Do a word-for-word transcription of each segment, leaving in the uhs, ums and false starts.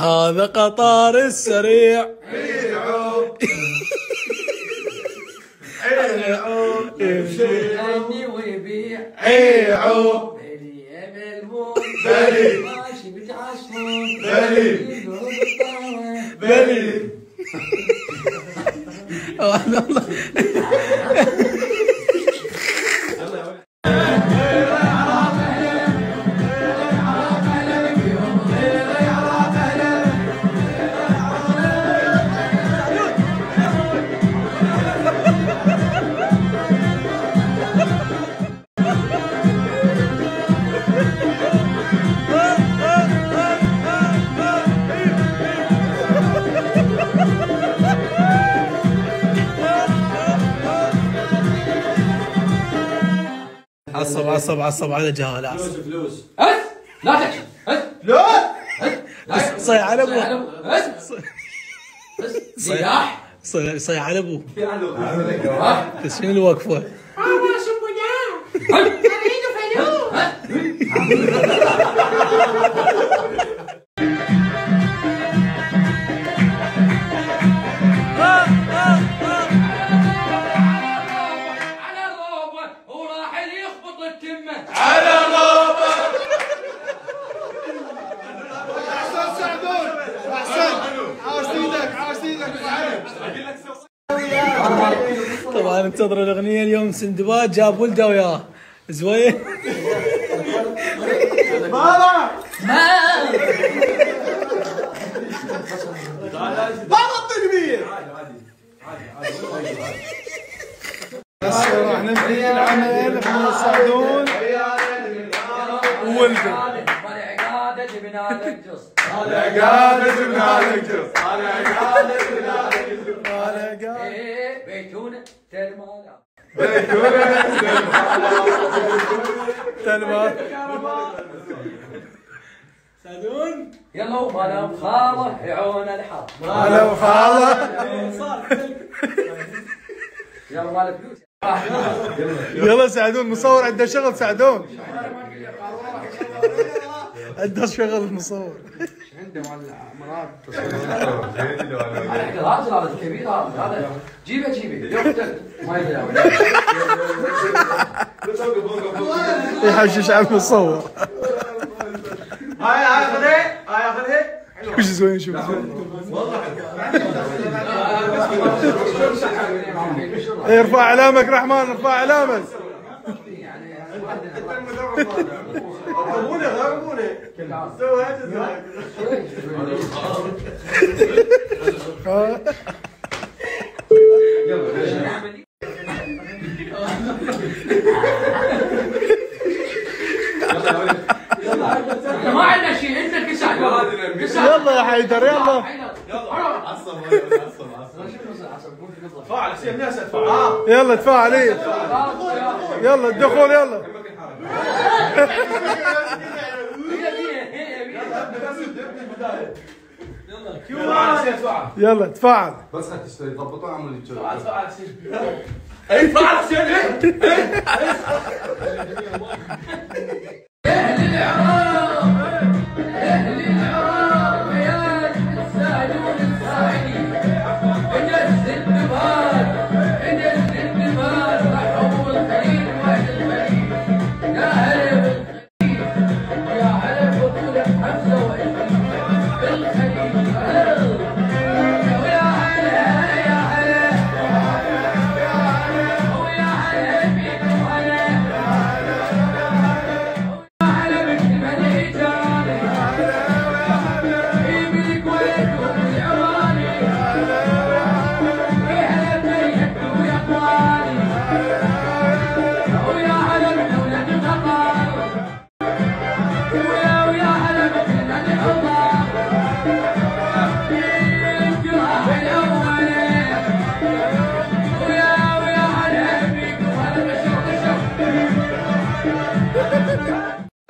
هذا قطار السريع ريعو ريعو يمشي عني ويبيع ريعو بلي يا ملمون بلي ماشي بالعشمون بلي بلي والله عصب عصب عصب على جهال عصب فلوس فلوس هز لا تحكي هز فلوس هز صيح على ابوه هز صياح صيح على ابوه شنو الوقفه؟ بابا شبنا اريد فلوس طبعا انتظروا الاغنيه اليوم. سندباد جاب ولده وياه زوين. بابا بابا التكبير. راح ننهي العمل مع سعدون وولده. انا قاعد جبنا لك جوز انا قاعد جبنا لك جوز انا قاعد ايه بيتونه ترماله بيتونه ترماله سعدون يلا ومالا وخاله يعون الحظ مالا وخاله يلا مالا فلوس يلا سعدون مصور عنده شغل سعدون عنده شغل المصور عنده مرات هذا هذا الكبير هذا جيبه جيبه ما يدري يحشش على المصور. هاي هاي اخذها هاي اخذها وش زوين شوف والله ارفع علامك رحمن ارفع علامك ما عندنا شيء انت الكساح يلا يا حيدر يلا يلا عصب عصب عصب يلا تفاعل يلا الدخول يلا يلا تفاعل بس هتشتري ضبطوها عملوا لي تشوف تفاعل اي تفاعل حسين ايه اهل العراق اهل العراق يا السعدون الصاعدي انا الزنبار انا الزنبار رحموا الخليل واهل المدينه يا هلا بالخليل يا هلا بطوله حمزه واسماعيل بالخليل ويا هلا يا هلا يا هلا ويا هلا بيكم هلا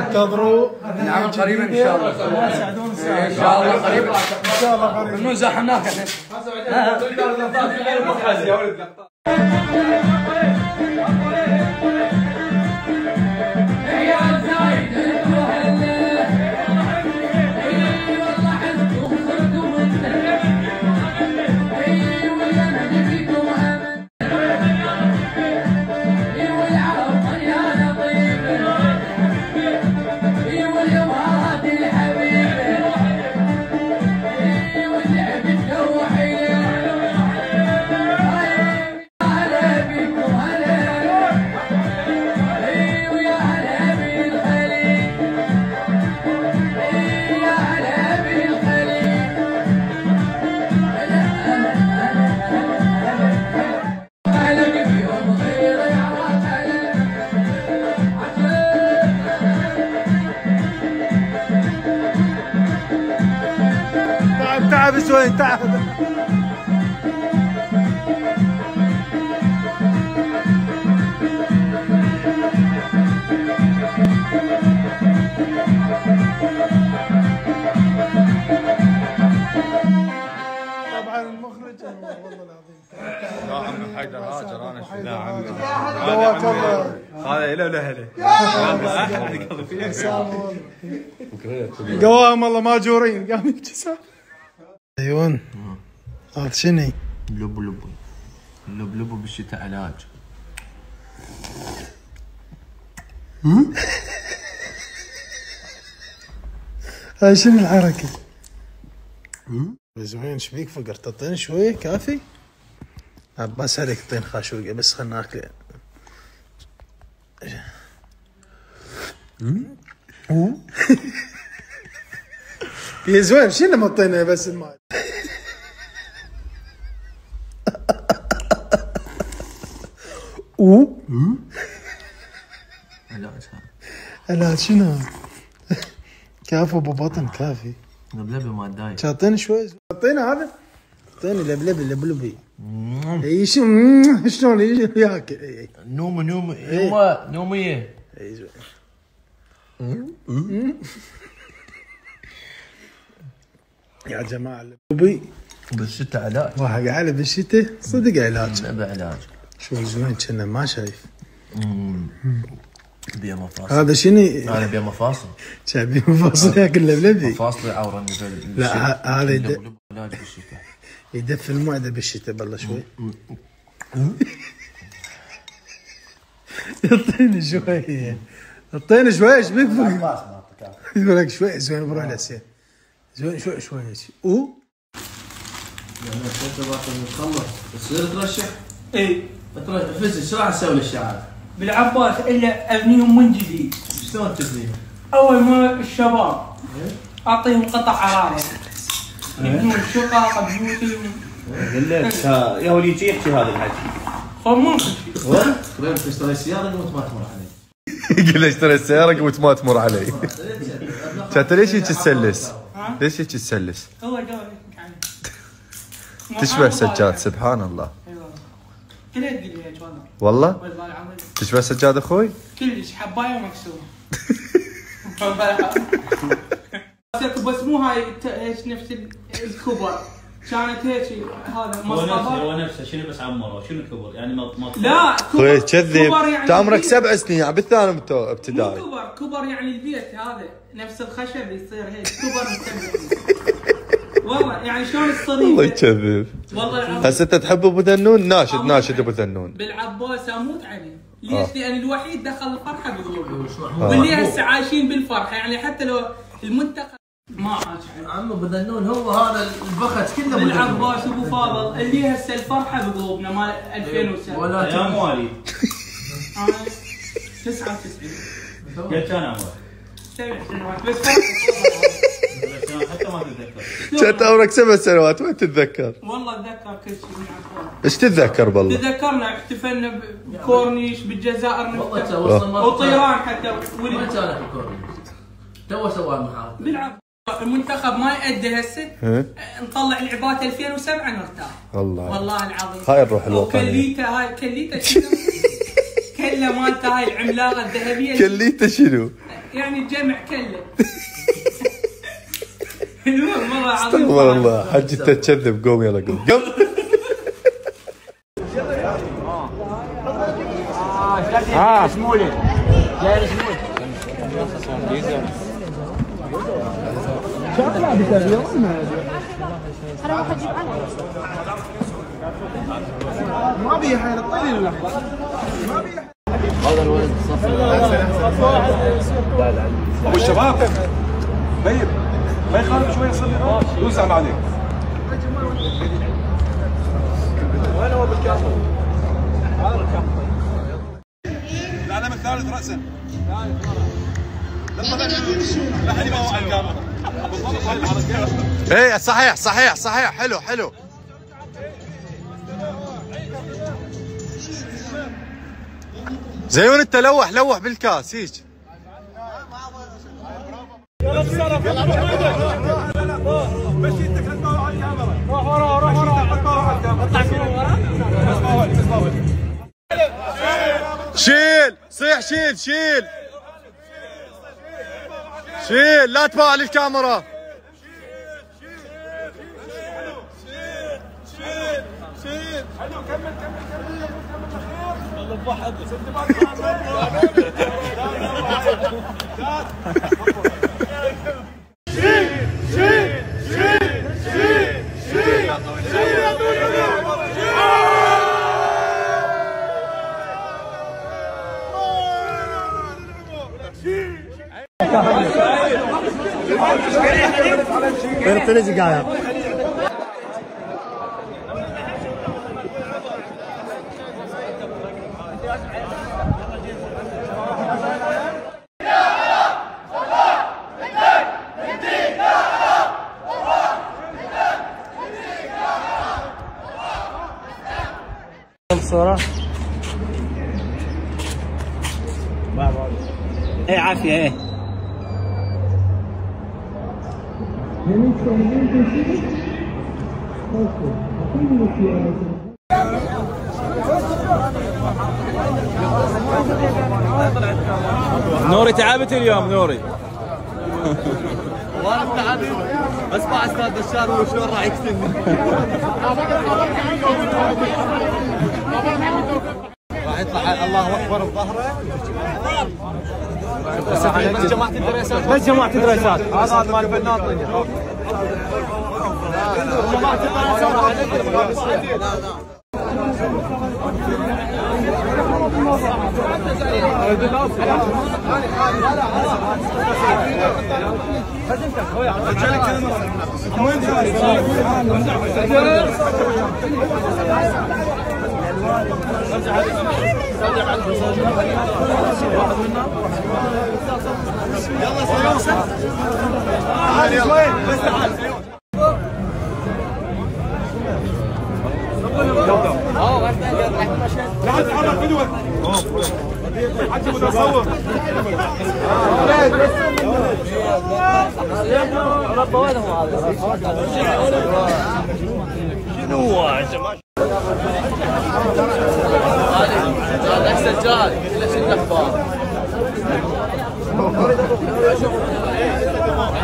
انتظروا نعم قريبا ان شاء الله ان شاء الله قريبا ان شاء الله قريبا المزح هناك يا ولد يا زايد تعب زوين تعب. طبعا المخرج والله العظيم يا عم حيدر هاجر انا شفت. نعم هذا له له له احد قضى فيه قواهم والله ماجورين قام يبتسم. زيون هذا شنو؟ لب لب لب لب بالشتاء علاج. هاي شنو الحركة؟ زوين شبيك فقر تعطيني شوية كافي؟ عباس عليك طين خاشوقة بس خلنا ناكل. يا زوين شنو ما طينا بس الماء؟ او علاج علاج شنو؟ كافي ابو بطن كافي. لبلبي ما تضايق. تعطيني شوي تعطينا هذا؟ تعطيني لبلبي لبلبي. اي شنو شلون ياكل؟ نوم نوم يما نوميه. اي زوين. يا جماعه اللبلبي بالشتاء علاج. واحد قاعد بالشتاء صدق علاج. لبلبي علاج. شوف زوين كنا ما شايف. بيا مفاصل هذا شنو؟ انا بيا مفاصل شايف بيا مفاصل ياكل لبلبي مفاصلي عوره نزل. لا هذا يدفن يدفن المعده بالشتاء بالله شوي. اعطيني شويه اعطيني شويه ايش بيك فوق؟ يقول لك شويه زين بروح للسين زين شوي شوي او لما تبدا تخلص تصير ترشح اي فز ايش راح تسوي للشعب؟ بالعباس الا ابنيهم من جديد. شلون تبنيهم؟ اول ما الشباب اعطيهم قطع حراره يبنون شقق بيوتهم. قلت يا وليد يحكي هذا الحكي فما وين؟ تقول لك اشتري سياره قمت ما تمر علي. قل له اشتري سياره قمت ما تمر علي. انت ليش هيك تسلس؟ ليش هيك تسلس؟ هو دوري تشبه سجاد سبحان الله. كل يدي والله والله تشبه سجاد اخوي؟ كلش حبايه ومكسوره. بس مو هاي هيك نفس الكبر كانت هيك هذا مصطفى هو نفسه. شنو بس عمره شنو كبر يعني ما لا كبر كذب انت عمرك سبع سنين عم بالثاني ابتدائي. كبر كبر يعني البيت هذا نفس الخشب يصير هيك كبر مكسور. والله يعني شلون الصريح والله يكذب والله. هسه انت تحب ابو ذنون ناشد ناشد ابو ذنون بالعباس اموت عليه. ليش؟ آه. لان الوحيد دخل الفرحه بقلوبهم واللي آه. هسه عايشين بالفرحه يعني حتى لو المنتقى ما عاش عليه. عمو ابو ذنون هو هذا البخت كله بالعباس ابو فاضل اللي هسه الفرحه بقلوبنا مال ألفين وسبعة ولا يا موالي تسعة وتسعين قد كان عمرك؟ سبع سنوات بس حتى ما تتذكر. كانت عمرك سبع سنوات ما تتذكر. والله اتذكر كل شيء من عفوا. ايش تتذكر بالله؟ تذكرنا احتفلنا بكورنيش بالجزائر نفتح وطيران حتى ولد. ما كان في كورنيش. تو سوى المحاضرة. بالعب المنتخب ما يأدي هسه نطلع لعبات ألفين وسبعة نرتاح. والله والله العظيم. هاي الروح الوطنية. كليته هاي كليته شنو؟ كله مالته هاي العملاقة الذهبية. كليته شنو؟ يعني جمع كله. استغفر الله حجي انت تكذب. قوم يلا قوم قوم. اه شمولي جاي شمولي شغله بتغيرون انا ما حجيب عنها ما بيها حيل طيلي اللحظه ما بيها. هذا الولد ابو الشباب طيب ما يخالف شوي يصير لي يوزع عليك. وين هو بالكاس؟ هذا الكاس. العلم الثالث رأسا. لا حد ما هو على الكاميرا. ايه صحيح صحيح صحيح حلو حلو. زيون انت لوح لوح بالكاس هيك. يلا بالسلامة. روح شيل شيل شيل، لا تباع للكاميرا. حلو كمل كمل كمل والله بواحد شيل شيل شيل شيل شيل يا طويل شيل يا طويل شيل شيل شيل شيل شيل صورة ايه عافية ايه نوري تعبت اليوم نوري والله انا تعبت اسمع استاذ بشار وشلون راح يكسبني راح يطلع الله اكبر بظهره بس جماعه الدراسات بس جماعه الدراسات هذا مال البنات جماعه الدراسات يلا سجاد ليش النفار؟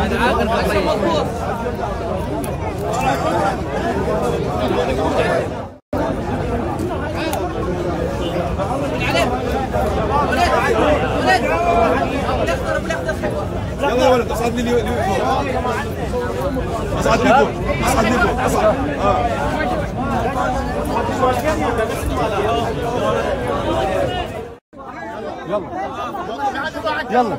انا عاقل بس مضبوط يلا ولد اصعد لي اصعد لي فوق اصعد لي فوق اصعد يلا يلا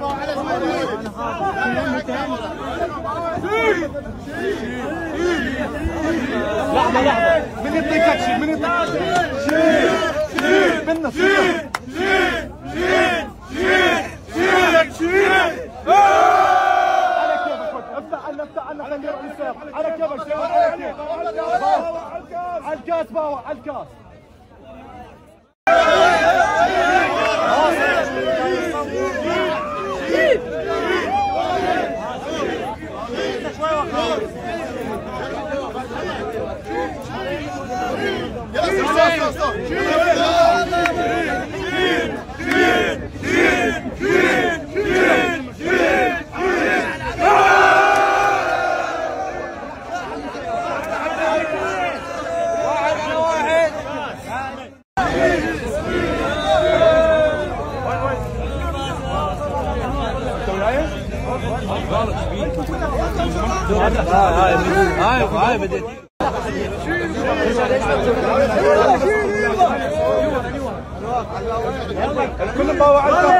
لحظة لحظة من يطلقك شيل من يطلقك شيل شيل منا شيل شيل شيل شيل شيل على كيفك افتح عنا افتح عنا على كيفك على كيفك على الكاس باوع على الكاس كل ما وعدنا